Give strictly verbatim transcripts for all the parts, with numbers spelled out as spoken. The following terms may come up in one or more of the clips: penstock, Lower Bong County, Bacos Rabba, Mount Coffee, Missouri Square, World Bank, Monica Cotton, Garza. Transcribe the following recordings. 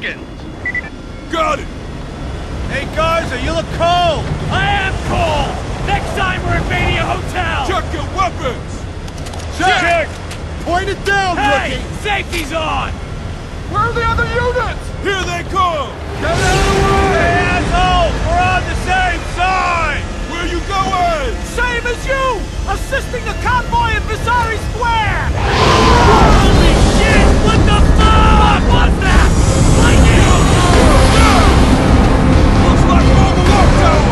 seconds. Got it. Hey, Garza, you look cold. I am cold. Next time we're at Mania Hotel. Check your weapons. Check. Check. Point it down, hey, rookie. Safety's on. Where are the other units? Here they come. Get out of the way. Hey, asshole, we're on the same side. Where are you going? Same as you. Assisting the convoy in Missouri Square. Holy shit, what the fuck was that? I Looks like all the lockdown.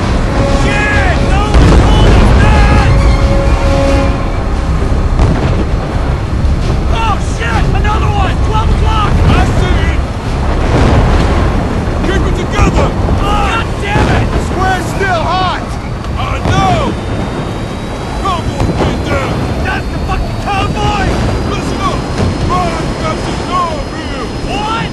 Shit, no one's holding that. Oh shit, another one. twelve o'clock. I see it. Keep it together. Oh, God damn it. The square's still hot. I know. Cowboy, get down. That's the fucking cowboy. Listen up. Ryan got the doorbell. What? Oh, Ryan.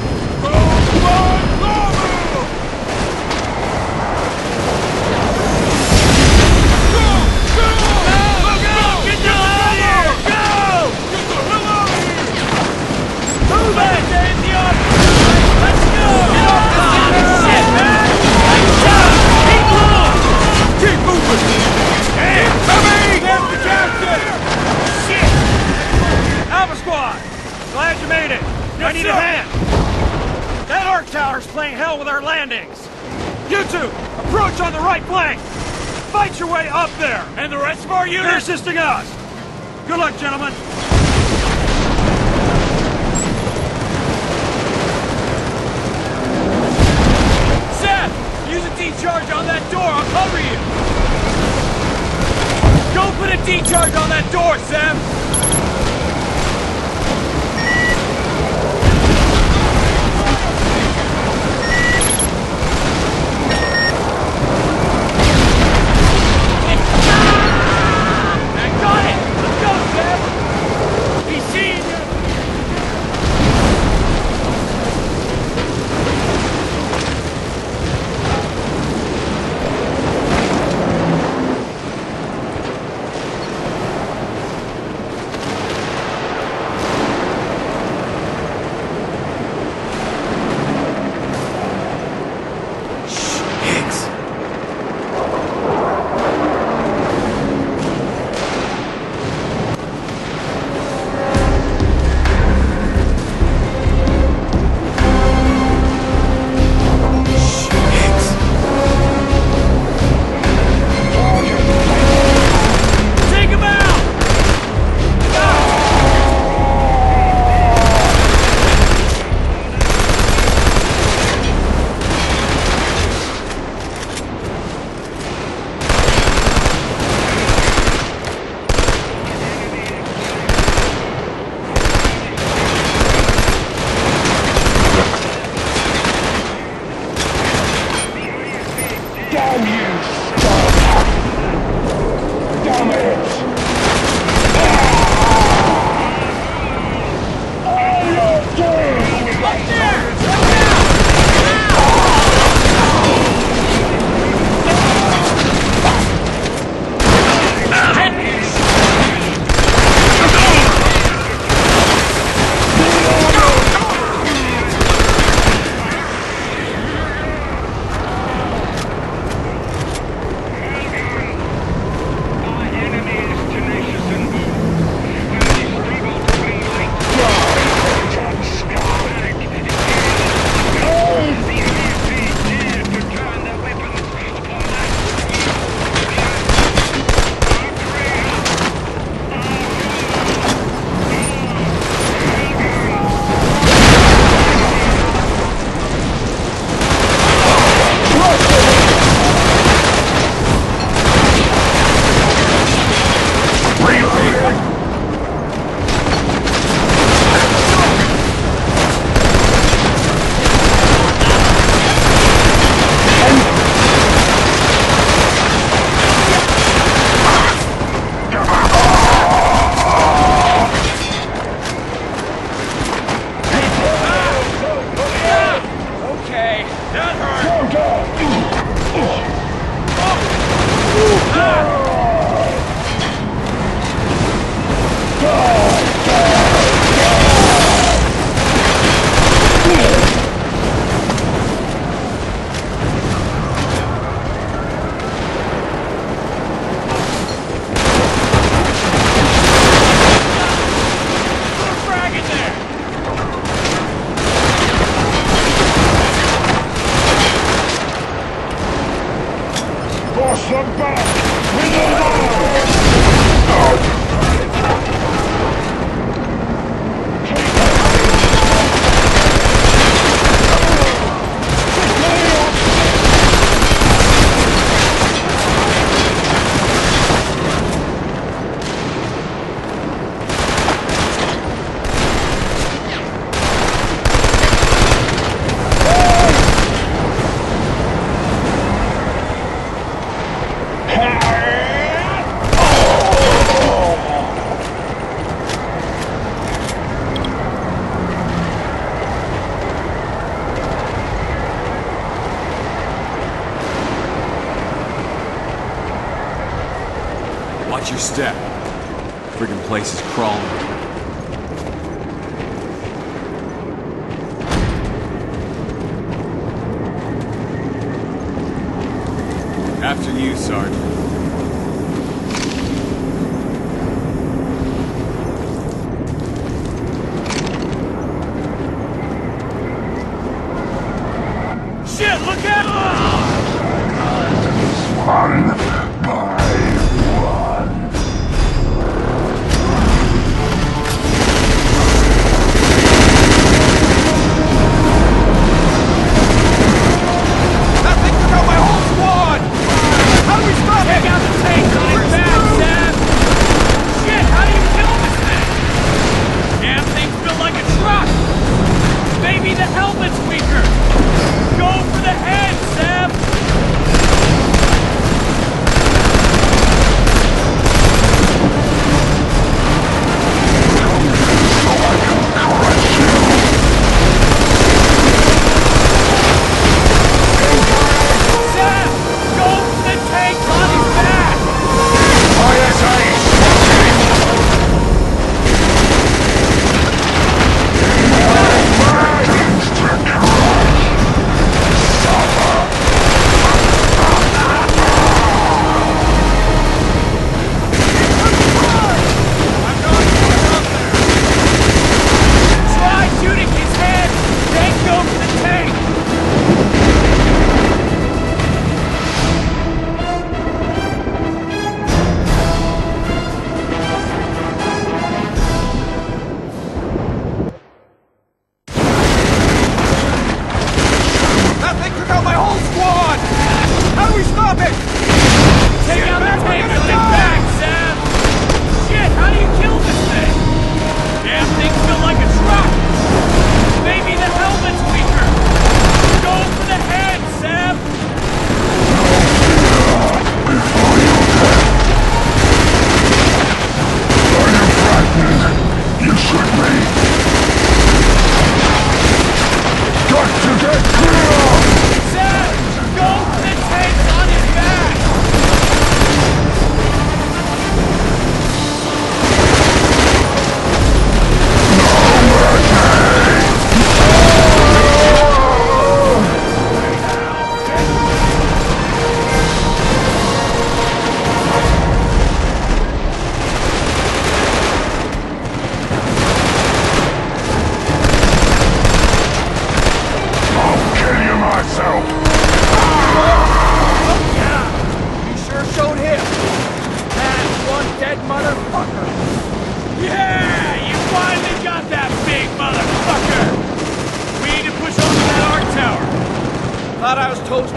step. Friggin' place is crawling. After you, Sergeant.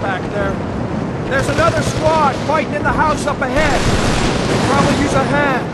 Back there. There's another squad fighting in the house up ahead. They probably use a hand.